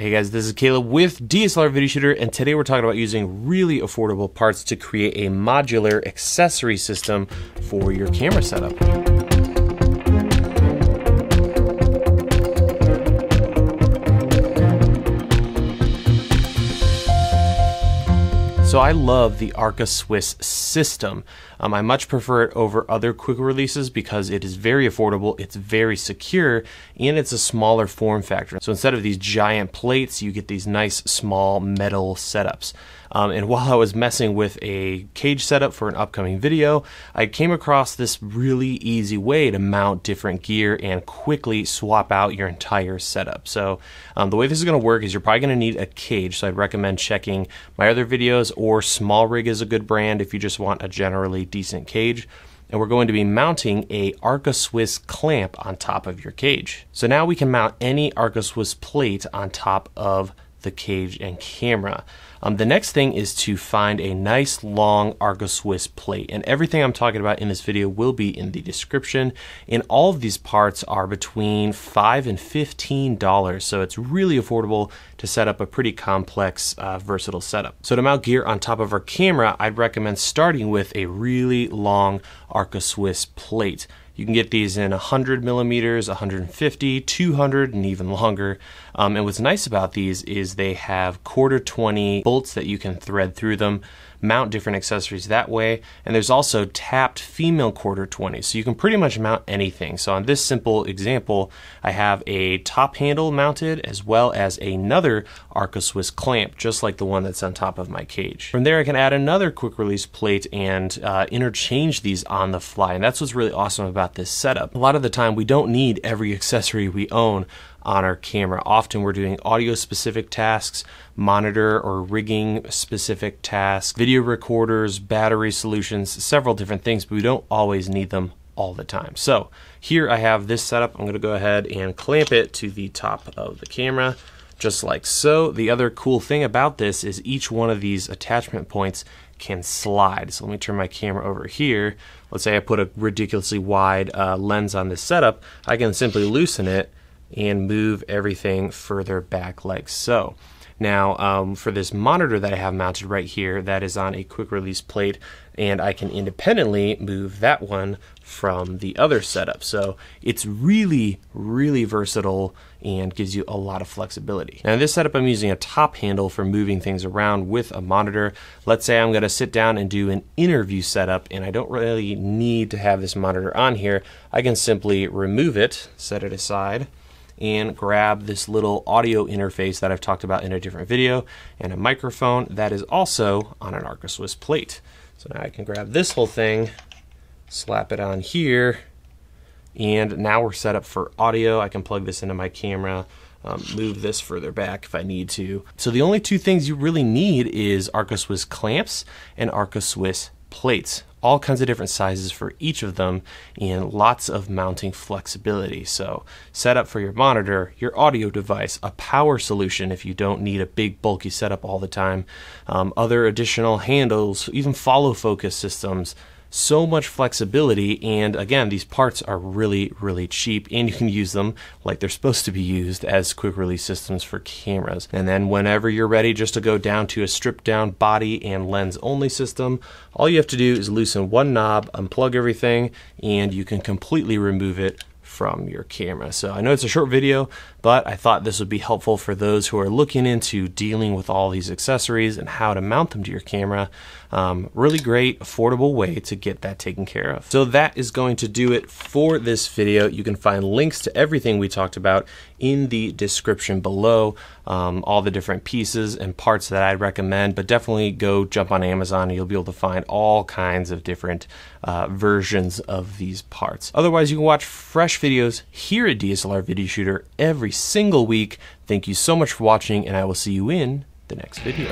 Hey guys, this is Caleb with DSLR Video Shooter, and today we're talking about using really affordable parts to create a modular accessory system for your camera setup. So I love the Arca Swiss system. I much prefer it over other quick releases because it is very affordable, it's very secure, and it's a smaller form factor. So instead of these giant plates, you get these nice small metal setups. And while I was messing with a cage setup for an upcoming video, I came across this really easy way to mount different gear and quickly swap out your entire setup. So the way this is gonna work is you're probably gonna need a cage, so I'd recommend checking my other videos, or Small Rig is a good brand if you just want a generally decent cage. And we're going to be mounting a Arca Swiss clamp on top of your cage. So now we can mount any Arca Swiss plate on top of the cage and camera. The next thing is to find a nice long Arca Swiss plate, and everything I'm talking about in this video will be in the description, and all of these parts are between $5 and $15, so it's really affordable to set up a pretty complex versatile setup. So to mount gear on top of our camera, I'd recommend starting with a really long Arca Swiss plate. You can get these in 100 millimeters, 150, 200, and even longer. And what's nice about these is they have 1/4-20 bolts that you can thread through them, mount different accessories that way, and there's also tapped female 1/4-20, so you can pretty much mount anything. So on this simple example, I have a top handle mounted as well as another Arca Swiss clamp, just like the one that's on top of my cage. From there, I can add another quick release plate and interchange these on the fly, and that's what's really awesome about this setup. A lot of the time, we don't need every accessory we own on our camera. Often we're doing audio specific tasks, monitor or rigging specific tasks, video recorders, battery solutions, several different things, but we don't always need them all the time. So here I have this setup. I'm gonna go ahead and clamp it to the top of the camera, just like so. The other cool thing about this is each one of these attachment points can slide. So let me turn my camera over here. Let's say I put a ridiculously wide lens on this setup. I can simply loosen it and move everything further back like so. Now for this monitor that I have mounted right here, that is on a quick release plate, and I can independently move that one from the other setup. So it's really, really versatile and gives you a lot of flexibility. Now in this setup, I'm using a top handle for moving things around with a monitor. Let's say I'm gonna sit down and do an interview setup, and I don't really need to have this monitor on here. I can simply remove it, set it aside, and grab this little audio interface that I've talked about in a different video, and a microphone that is also on an Arca Swiss plate. So now I can grab this whole thing, slap it on here, and now we're set up for audio. I can plug this into my camera, move this further back if I need to. So the only two things you really need is Arca Swiss clamps and Arca Swiss plates. All kinds of different sizes for each of them, and lots of mounting flexibility. So set up for your monitor, your audio device, a power solution if you don't need a big bulky setup all the time, other additional handles, even follow focus systems. So much flexibility, and again, these parts are really, really cheap, and you can use them like they're supposed to be used as quick release systems for cameras. And then whenever you're ready just to go down to a stripped down body and lens only system, all you have to do is loosen one knob, unplug everything, and you can completely remove it from your camera. So I know it's a short video, but I thought this would be helpful for those who are looking into dealing with all these accessories and how to mount them to your camera. Really great, affordable way to get that taken care of. So that is going to do it for this video. You can find links to everything we talked about in the description below, all the different pieces and parts that I'd recommend, but definitely go jump on Amazon and you'll be able to find all kinds of different versions of these parts. Otherwise, you can watch fresh videos here at DSLR Video Shooter every single week. Thank you so much for watching, and I will see you in the next video.